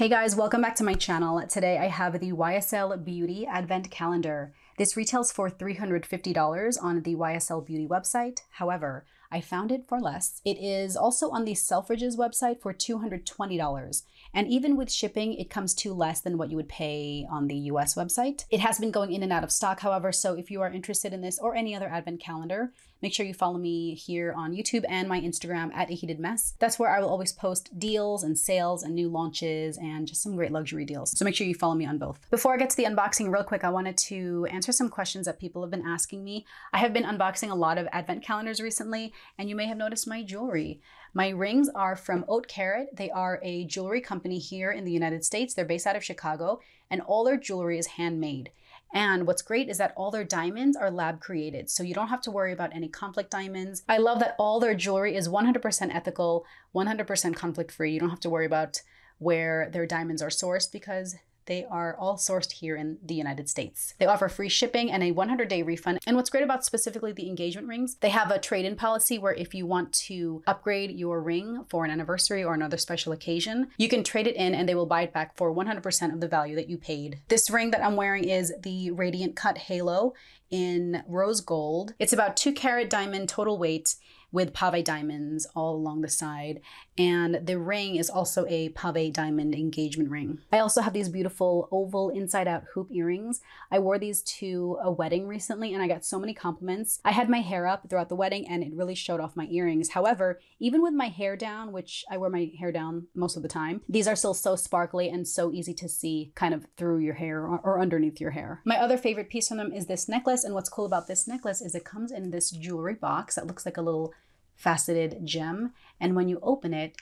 Hey guys, welcome back to my channel. Today I have the YSL Beauty Advent Calendar. This retails for $350 on the YSL Beauty website. However, I found it for less. It is also on the Selfridges website for $220. And even with shipping, it comes to less than what you would pay on the US website. It has been going in and out of stock, however, so if you are interested in this or any other advent calendar, make sure you follow me here on YouTube and my Instagram at A Heated Mess. That's where I will always post deals and sales and new launches and just some great luxury deals. So make sure you follow me on both. Before I get to the unboxing real quick, I wanted to answer some questions that people have been asking me. I have been unboxing a lot of advent calendars recently, and you may have noticed my jewelry. My rings are from HauteCarat. They are a jewelry company here in the United States. They're based out of Chicago, and all their jewelry is handmade. And what's great is that all their diamonds are lab created, so you don't have to worry about any conflict diamonds. I love that all their jewelry is 100% ethical, 100% conflict free. You don't have to worry about where their diamonds are sourced because they are all sourced here in the United States. They offer free shipping and a 100-day refund. And what's great about specifically the engagement rings, they have a trade-in policy where if you want to upgrade your ring for an anniversary or another special occasion, you can trade it in and they will buy it back for 100% of the value that you paid. This ring that I'm wearing is the Radiant Cut Halo in rose gold. It's about 2 carat diamond total weight with pave diamonds all along the side. And the ring is also a pave diamond engagement ring. I also have these beautiful oval inside out hoop earrings. I wore these to a wedding recently and I got so many compliments. I had my hair up throughout the wedding and it really showed off my earrings. However, even with my hair down, which I wear my hair down most of the time, these are still so sparkly and so easy to see kind of through your hair or underneath your hair. My other favorite piece from them is this necklace. And what's cool about this necklace is it comes in this jewelry box that looks like a little faceted gem, and when you open it,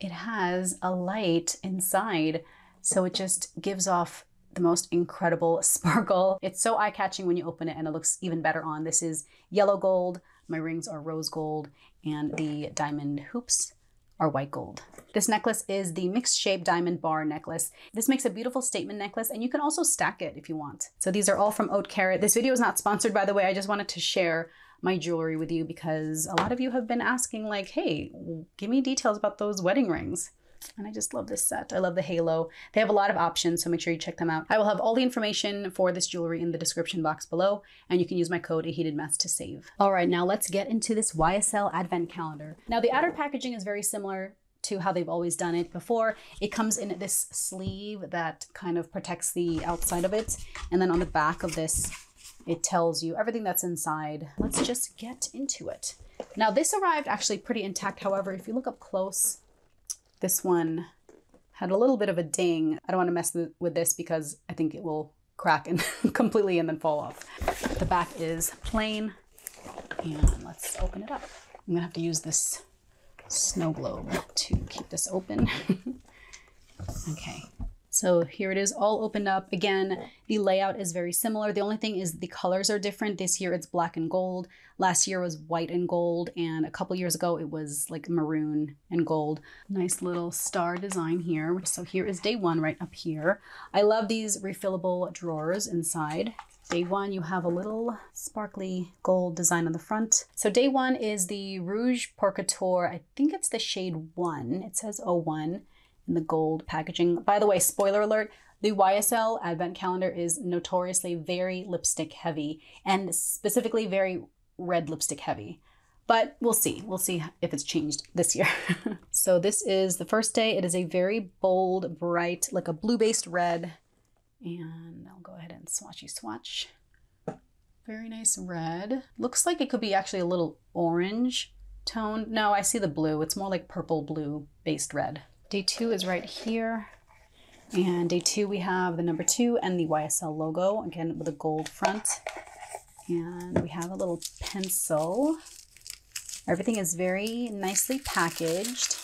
it has a light inside, so it just gives off the most incredible sparkle. It's so eye-catching when you open it, and it looks even better on. This is yellow gold, my rings are rose gold, and the diamond hoops are white gold. This necklace is the mixed shape diamond bar necklace. This makes a beautiful statement necklace, and you can also stack it if you want. So these are all from HauteCarat. This video is not sponsored, by the way. I just wanted to share my jewelry with you because a lot of you have been asking like, hey, give me details about those wedding rings. And I just love this set. I love the halo. They have a lot of options, so make sure you check them out. I will have all the information for this jewelry in the description box below, and you can use my code AHeatedMess to save. All right, now let's get into this YSL Advent Calendar. Now the outer packaging is very similar to how they've always done it before. It comes in this sleeve that kind of protects the outside of it. And then on the back of this, it tells you everything that's inside. Let's just get into it. Now this arrived actually pretty intact. However, if you look up close, this one had a little bit of a ding. I don't want to mess with this because I think it will crack and completely and then fall off. The back is plain and let's open it up. I'm gonna have to use this snow globe to keep this open. Okay. So here it is all opened up. Again, the layout is very similar. The only thing is the colors are different. This year it's black and gold. Last year was white and gold. And a couple years ago it was like maroon and gold. Nice little star design here. So here is day one right up here. I love these refillable drawers inside. Day one, you have a little sparkly gold design on the front. So day one is the Rouge Pur Couture. I think it's the shade 1. It says 01. In the gold packaging. By the way, spoiler alert, the YSL Advent Calendar is notoriously very lipstick heavy and specifically very red lipstick heavy, but we'll see. We'll see if it's changed this year. So this is the first day. It is a very bold, bright, like a blue-based red, and I'll go ahead and swatchy swatch. Very nice red. Looks like it could be actually a little orange tone. No, I see the blue. It's more like purple blue based red. Day two is right here, and day two we have the number 2 and the YSL logo, again with a gold front, and we have a little pencil. Everything is very nicely packaged.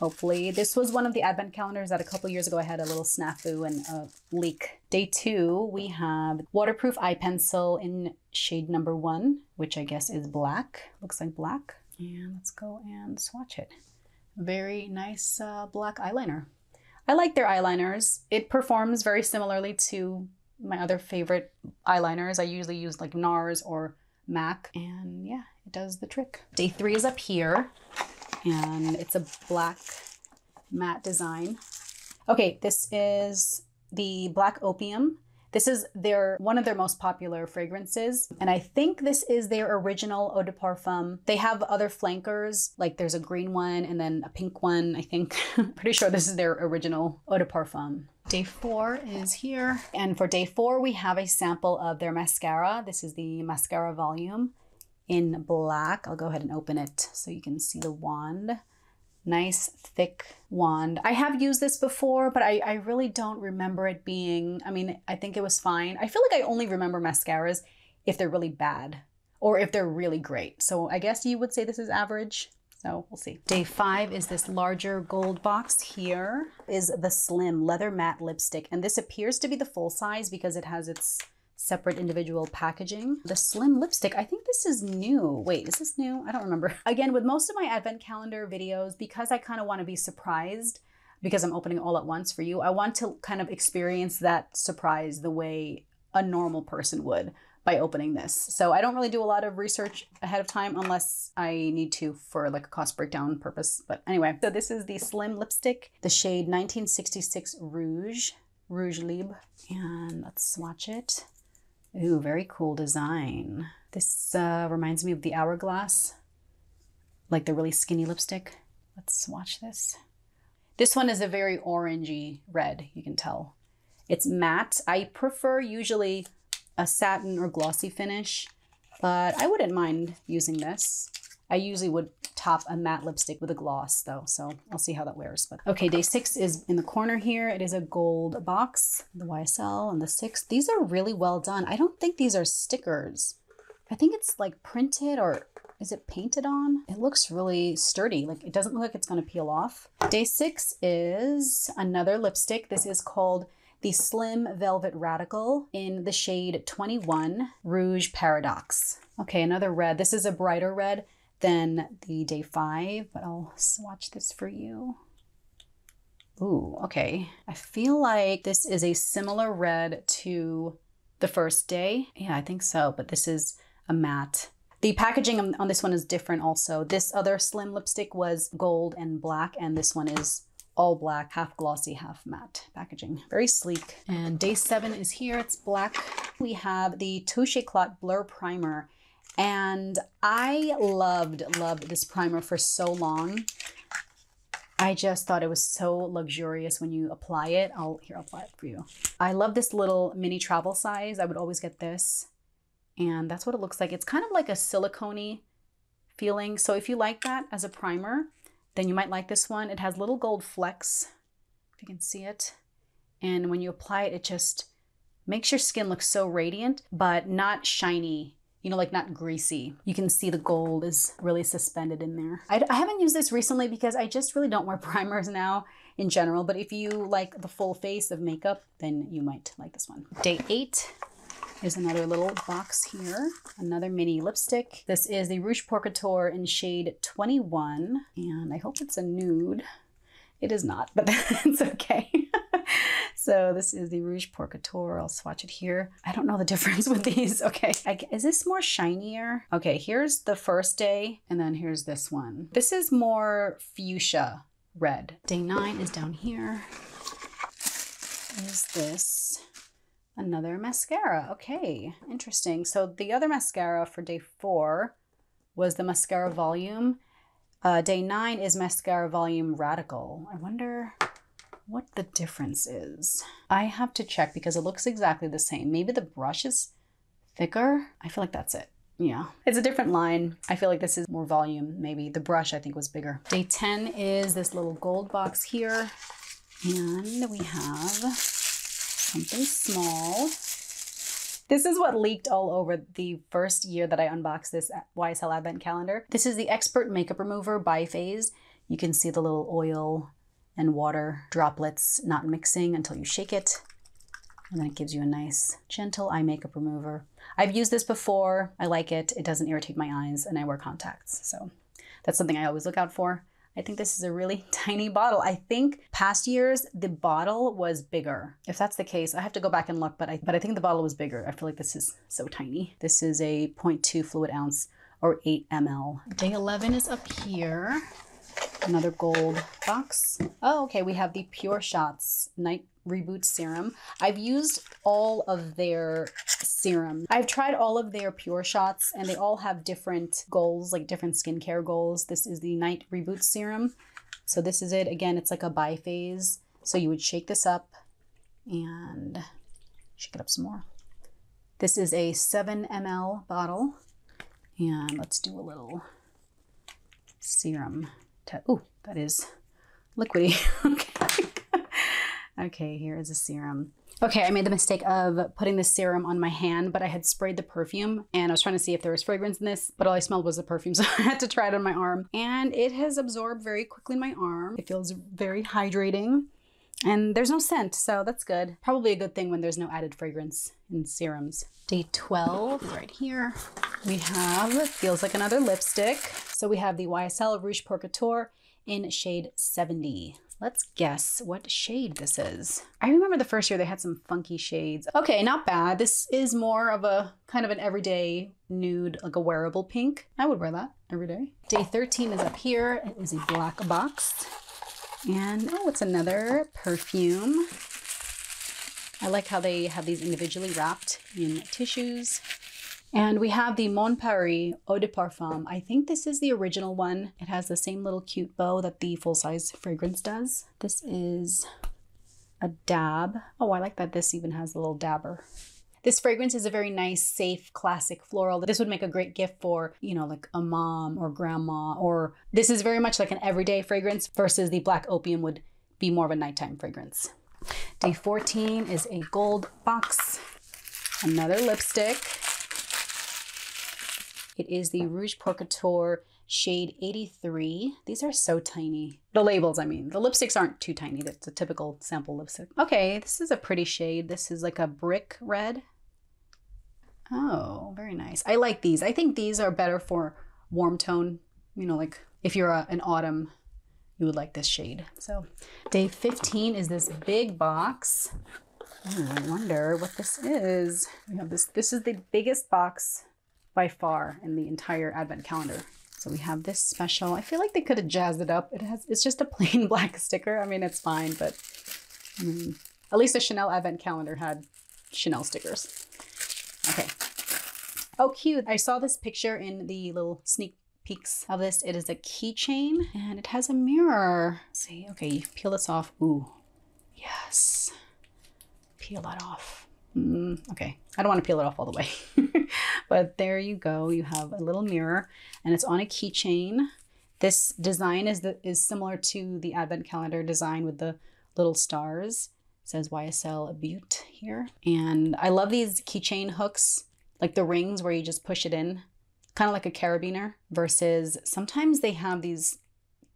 Hopefully, this was one of the advent calendars that a couple years ago I had a little snafu and a leak. Day 2, we have waterproof eye pencil in shade number 1, which I guess is black, looks like black, and let's go and swatch it. Very nice black eyeliner. I like their eyeliners. It performs very similarly to my other favorite eyeliners. I usually use like NARS or MAC, and yeah, it does the trick. Day 3 is up here, and it's a black matte design. Okay, this is the Black Opium. This is one of their most popular fragrances, and I think this is their original eau de parfum. They have other flankers, like there's a green one and then a pink one, I think. Pretty sure this is their original eau de parfum. Day 4 is here. And for day 4, we have a sample of their mascara. This is the Mascara Volume in black. I'll go ahead and open it so you can see the wand. Nice thick wand. I have used this before, but I really don't remember it being, I mean, I think it was fine. I feel like I only remember mascaras if they're really bad or if they're really great. So I guess you would say this is average. So we'll see. Day 5 is this larger gold box. Here is the slim leather matte lipstick. And this appears to be the full size because it has its separate individual packaging. The slim lipstick, I think this is new. Wait, is this new? I don't remember. Again, with most of my advent calendar videos, because I kind of want to be surprised, because I'm opening all at once for you, I want to kind of experience that surprise the way a normal person would by opening this. So I don't really do a lot of research ahead of time unless I need to for like a cost breakdown purpose. But anyway, so this is the slim lipstick, the shade 1966 Rouge Libre. And let's swatch it. Ooh, very cool design. This reminds me of the Hourglass, like the really skinny lipstick. Let's swatch this. This one is a very orangey red, you can tell. It's matte. I prefer usually a satin or glossy finish, but I wouldn't mind using this. I usually would top a matte lipstick with a gloss though, so I'll see how that wears. But okay, day 6 is in the corner here. It is a gold box, the YSL and the 6. These are really well done. I don't think these are stickers. I think it's like printed, or is it painted on? It looks really sturdy. Like it doesn't look like it's gonna peel off. Day 6 is another lipstick. This is called the Slim Velvet Radical in the shade 21 Rouge Paradox. Okay, another red. This is a brighter red than the day 5, but I'll swatch this for you. Ooh, okay. I feel like this is a similar red to the first day. Yeah, I think so, but this is a matte. The packaging on this one is different also. This other slim lipstick was gold and black, and this one is all black, half glossy, half matte packaging. Very sleek. And day 7 is here, it's black. We have the Cloud Blur Primer. And I loved this primer for so long. I just thought it was so luxurious when you apply it. I'll apply it for you. I love this little mini travel size. I would always get this. And that's what it looks like. It's kind of like a silicone-y feeling. So if you like that as a primer, then you might like this one. It has little gold flecks, if you can see it. And when you apply it, it just makes your skin look so radiant, but not shiny. You know, like not greasy. You can see the gold is really suspended in there. I haven't used this recently because I just really don't wear primers now in general, but if you like the full face of makeup, then you might like this one. Day 8 is another little box here, another mini lipstick. This is the Rouge Pur Couture in shade 21, and I hope it's a nude. It is not, but it's okay. So this is the Rouge Pur Couture. I'll swatch it here. I don't know the difference with these. Okay, is this more shinier? Okay, here's the first day, and then here's this one. This is more fuchsia red. Day 9 is down here. Is this another mascara? Okay, interesting. So the other mascara for day 4 was the Mascara Volume. Day 9 is Mascara Volume Radical. I wonder what the difference is. I have to check because it looks exactly the same. Maybe the brush is thicker. I feel like that's it. Yeah, it's a different line. I feel like this is more volume. Maybe the brush I think was bigger. Day 10 is this little gold box here. And we have something small. This is what leaked all over the first year that I unboxed this YSL Advent Calendar. This is the Expert Makeup Remover by Phase. You can see the little oil and water droplets not mixing until you shake it. And then it gives you a nice, gentle eye makeup remover. I've used this before. I like it. It doesn't irritate my eyes, and I wear contacts. So that's something I always look out for. I think this is a really tiny bottle. I think past years, the bottle was bigger. If that's the case, I have to go back and look, but I think the bottle was bigger. I feel like this is so tiny. This is a 0.2 fluid ounce or 8 ml. Day 11 is up here. Another gold box. Oh, okay, we have the Pure Shots Night Reboot Serum. I've used all of their serums. I've tried all of their Pure Shots and they all have different goals, like different skincare goals. This is the Night Reboot Serum. So this is it. Again, it's like a bi-phase. So you would shake this up and shake it up some more. This is a 7 mL bottle. And let's do a little serum. Oh, that is liquidy. Okay. Okay, here is a serum. Okay, I made the mistake of putting the serum on my hand, but I had sprayed the perfume and I was trying to see if there was fragrance in this, but all I smelled was the perfume, so I had to try it on my arm. And it has absorbed very quickly in my arm. It feels very hydrating and there's no scent, so that's good. Probably a good thing when there's no added fragrance in serums. Day 12, right here, we have, it feels like another lipstick. So we have the YSL Rouge Pur Couture in shade 70. Let's guess what shade this is. I remember the first year they had some funky shades. Okay, not bad. This is more of a kind of an everyday nude, like a wearable pink. I would wear that every day. Day 13 is up here. It is a black box. And oh, it's another perfume. I like how they have these individually wrapped in tissues. And we have the Mon Paris Eau de Parfum. I think this is the original one. It has the same little cute bow that the full-size fragrance does. This is a dab. Oh, I like that this even has a little dabber. This fragrance is a very nice, safe, classic floral. This would make a great gift for, you know, like a mom or grandma, or this is very much like an everyday fragrance versus the Black Opium would be more of a nighttime fragrance. Day 14 is a gold box, another lipstick. It is the Rouge Pur Couture shade 83. These are so tiny. The labels, I mean. The lipsticks aren't too tiny. That's a typical sample lipstick. Okay, this is a pretty shade. This is like a brick red. Oh, very nice. I like these. I think these are better for warm tone. You know, like if you're an autumn, you would like this shade. So day 15 is this big box. Ooh, I wonder what this is. We have this. This is the biggest box by far in the entire advent calendar. So we have this special. I feel like they could have jazzed it up. It's just a plain black sticker. I mean, it's fine, but at least the Chanel advent calendar had Chanel stickers. Okay. Oh, cute. I saw this picture in the little sneak peeks of this. It is a keychain and it has a mirror. Let's see, okay, you peel this off. Ooh, yes. Peel that off. Okay, I don't want to peel it off all the way. But there you go. You have a little mirror and it's on a keychain. This design is similar to the advent calendar design with the little stars. It says YSL Beauty here. And I love these keychain hooks, like the rings where you just push it in, kind of like a carabiner, versus sometimes they have these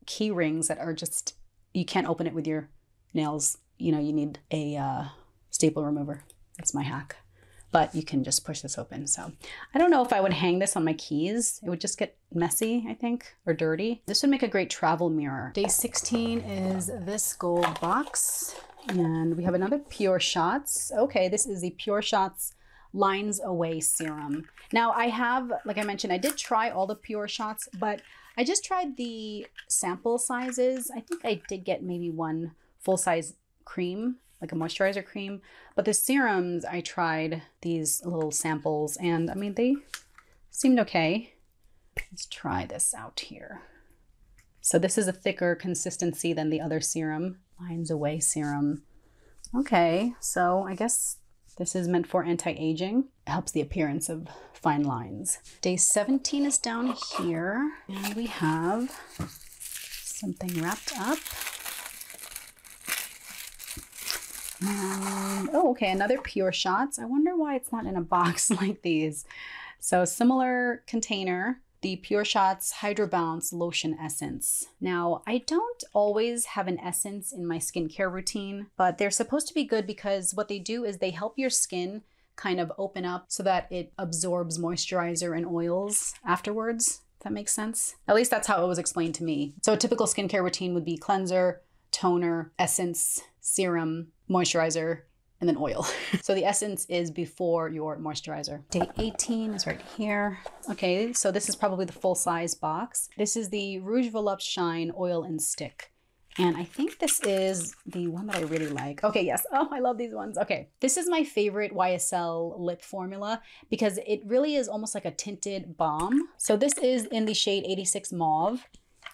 key rings that are just, you can't open it with your nails. You know, you need a staple remover. That's my hack, but you can just push this open. So I don't know if I would hang this on my keys. It would just get messy, I think, or dirty. This would make a great travel mirror. Day 16 is this gold box and we have another Pure Shots. Okay, this is the Pure Shots Lines Away Serum. Now I have, like I mentioned, I did try all the Pure Shots, but I just tried the sample sizes. I think I did get maybe one full-size cream, like a moisturizer cream, but the serums, I tried these little samples and I mean, they seemed okay. Let's try this out here. So this is a thicker consistency than the other serum, Lines Away Serum. Okay, so I guess this is meant for anti-aging. It helps the appearance of fine lines. Day 17 is down here and we have something wrapped up. Oh, okay, another Pure Shots. I wonder why it's not in a box like these. So similar container, the Pure Shots Hydro Bounce Lotion Essence. Now, I don't always have an essence in my skincare routine, but they're supposed to be good because what they do is they help your skin kind of open up so that it absorbs moisturizer and oils afterwards. If that makes sense. At least that's how it was explained to me. So a typical skincare routine would be cleanser, toner, essence, serum, moisturizer, and then oil. So the essence is before your moisturizer. Day 18 is right here. Okay, so this is probably the full-size box. This is the Rouge Volupté Shine Oil and Stick. And I think this is the one that I really like. Okay, yes. Oh, I love these ones. Okay. This is my favorite YSL lip formula because it really is almost like a tinted balm. So this is in the shade 86 Mauve,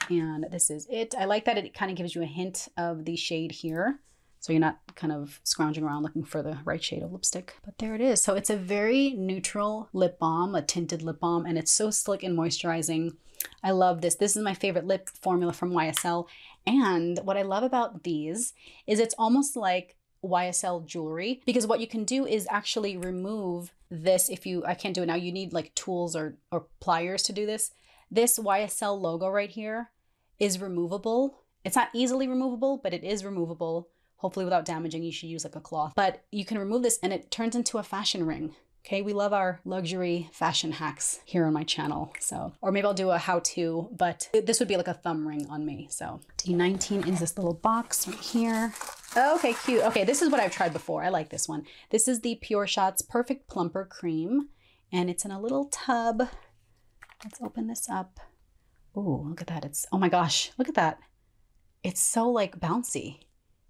and this is it. I like that it kind of gives you a hint of the shade here, so you're not kind of scrounging around looking for the right shade of lipstick. But there it is. So it's a very neutral lip balm, a tinted lip balm, and it's so slick and moisturizing. I love this. This is my favorite lip formula from YSL. And what I love about these is it's almost like YSL jewelry, because what you can do is actually remove this. If you, I can't do it now, you need like tools or pliers to do this. This YSL logo right here is removable. It's not easily removable, but it is removable. Hopefully without damaging, you should use like a cloth, but you can remove this and it turns into a fashion ring. Okay, we love our luxury fashion hacks here on my channel. So, or maybe I'll do a how-to, but this would be like a thumb ring on me. So D19 is this little box right here. Okay, cute. Okay, this is what I've tried before. I like this one. This is the Pure Shots Perfect Plumper Cream, and it's in a little tub. Let's open this up. Ooh, look at that. It's, oh my gosh, look at that. It's so like bouncy.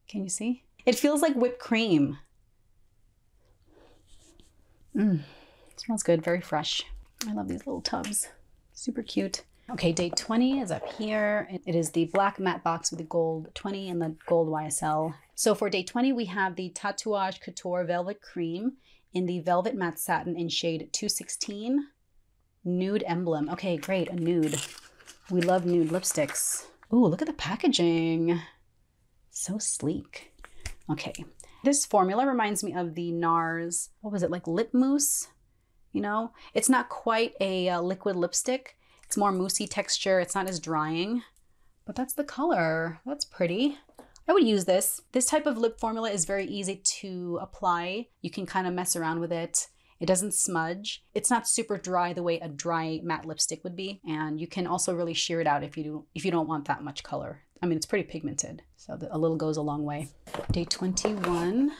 Can you see? It feels like whipped cream. Smells good, very fresh. I love these little tubs, super cute. Okay, day 20 is up here. It is the black matte box with the gold 20 and the gold YSL. So for day 20, we have the Tatouage Couture Velvet Cream in the Velvet Matte Satin in shade 216. Nude Emblem. Okay, great, a nude. We love nude lipsticks. Ooh, look at the packaging. So sleek. Okay. This formula reminds me of the NARS, what was it, like lip mousse? You know, it's not quite a liquid lipstick. It's more moussey texture. It's not as drying, but that's the color. That's pretty. I would use this. This type of lip formula is very easy to apply. You can kind of mess around with it. It doesn't smudge. It's not super dry the way a dry matte lipstick would be. And you can also really sheer it out if you don't want that much color. I mean, it's pretty pigmented, so a little goes a long way. Day 21.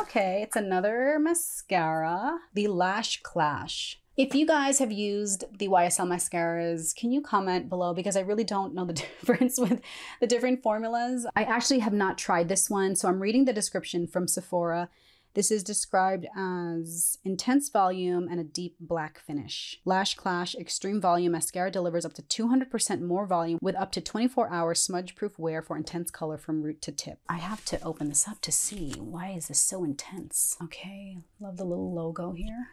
Okay, it's another mascara, the Lash Clash. If you guys have used the YSL mascaras, can you comment below? Because I really don't know the difference with the different formulas. I actually have not tried this one, so I'm reading the description from Sephora. This is described as intense volume and a deep black finish. Lash Clash Extreme Volume Mascara delivers up to 200% more volume with up to 24-hour smudge-proof wear for intense color from root to tip. I have to open this up to see. Why is this so intense? Okay, love the little logo here.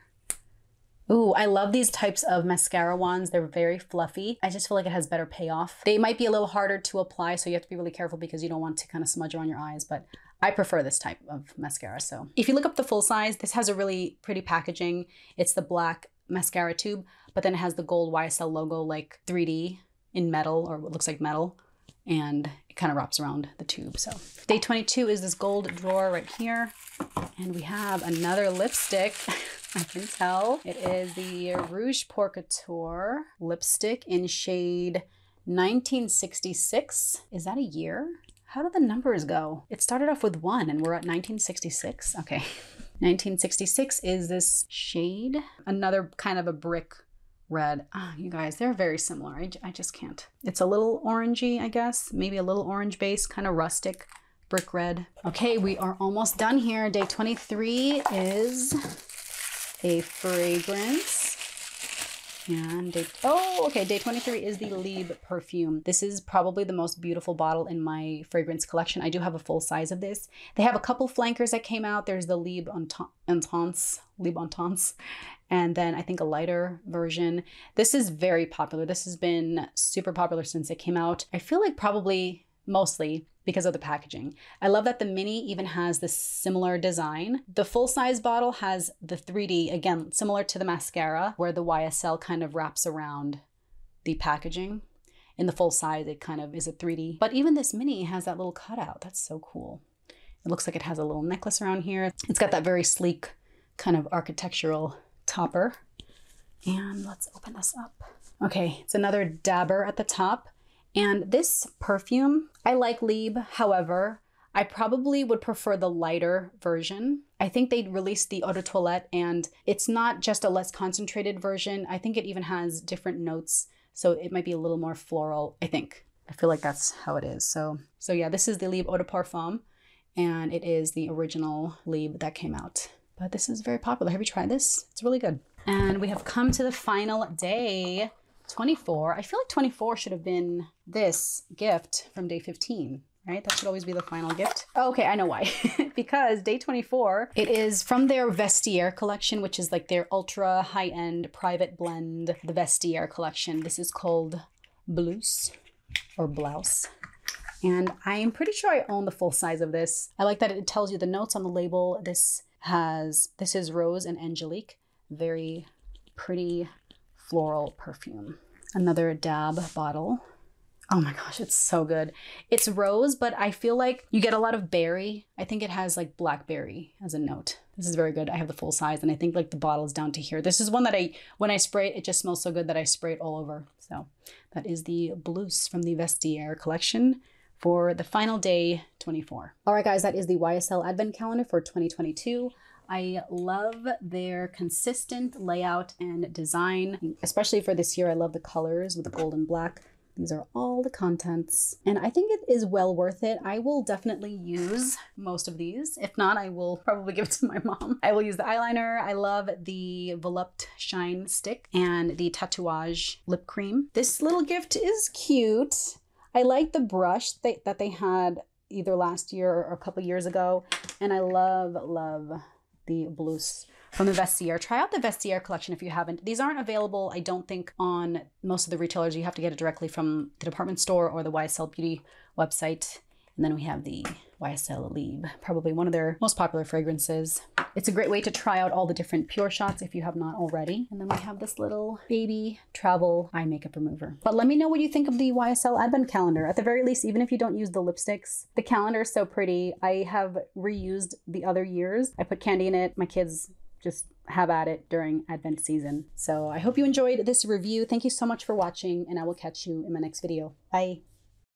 Ooh, I love these types of mascara wands. They're very fluffy. I just feel like it has better payoff. They might be a little harder to apply, so you have to be really careful because you don't want to kind of smudge around your eyes, but I prefer this type of mascara. So if you look up the full size, this has a really pretty packaging. It's the black mascara tube, but then it has the gold YSL logo, like 3D in metal, or what looks like metal, and it kind of wraps around the tube. So day 22 is this gold drawer right here. And we have another lipstick. I can tell. It is the Rouge Pur Couture lipstick in shade 1966. Is that a year? How do the numbers go? It started off with 1 and we're at 1966. Okay. 1966 is this shade. Another kind of a brick red. Ah, oh, you guys, they're very similar. I just can't. It's a little orangey, I guess. Maybe a little orange base, kind of rustic brick red. Okay, we are almost done here. Day 23 is a fragrance. And day 23 is the Libre perfume. This is probably the most beautiful bottle in my fragrance collection. I do have a full size of this. They have a couple flankers that came out. There's the Libre Intense, and then I think a lighter version. This is very popular. This has been super popular since it came out. I feel like probably mostly because of the packaging. I love that the mini even has this similar design. The full-size bottle has the 3D, again, similar to the mascara, where the YSL kind of wraps around the packaging. In the full size, it kind of is a 3D. But even this mini has that little cutout. That's so cool. It looks like it has a little necklace around here. It's got that very sleek kind of architectural topper. And let's open this up. Okay, it's another dabber at the top. And this perfume, I like Libre, however, I probably would prefer the lighter version. I think they released the Eau de Toilette and it's not just a less concentrated version. I think it even has different notes. So it might be a little more floral, I think. I feel like that's how it is. So yeah, this is the Libre Eau de Parfum and it is the original Libre that came out. But this is very popular. Have you tried this? It's really good. And we have come to the final day, 24. I feel like 24 should have been this gift from day 15. Right? That should always be the final gift. Oh, okay, I know why. Because day 24, it is from their Vestiaire collection, which is like their ultra high-end private blend, the Vestiaire collection. This is called Blouse or Blouse. And I'm pretty sure I own the full size of this. I like that it tells you the notes on the label. This is Rose and Angelique. Very pretty floral perfume. Another dab bottle. Oh my gosh, it's so good. It's rose, but I feel like you get a lot of berry. I think it has like blackberry as a note. This is very good. I have the full size and I think like the bottle is down to here. This is one that when I spray it, it just smells so good that I spray it all over. So that is the Blouse from the Vestiaire collection for the final day 24. All right guys, that is the YSL Advent Calendar for 2022. I love their consistent layout and design, especially for this year. I love the colors with the gold and black. These are all the contents and I think it is well worth it. I will definitely use most of these. If not, I will probably give it to my mom. I will use the eyeliner. I love the Volupté Shine stick and the Tatouage lip cream. This little gift is cute. I like the brush that they had either last year or a couple years ago. And I love the Blouse from the Vestiaire. Try out the Vestiaire collection if you haven't. These aren't available, I don't think, on most of the retailers. You have to get it directly from the department store or the YSL Beauty website. And then we have the YSL Libre, probably one of their most popular fragrances. It's a great way to try out all the different Pure Shots if you have not already. And then we have this little baby travel eye makeup remover. But let me know what you think of the YSL Advent Calendar. At the very least, even if you don't use the lipsticks, the calendar is so pretty. I have reused the other years. I put candy in it, my kids just have at it during Advent season. So I hope you enjoyed this review. Thank you so much for watching and I will catch you in my next video. Bye.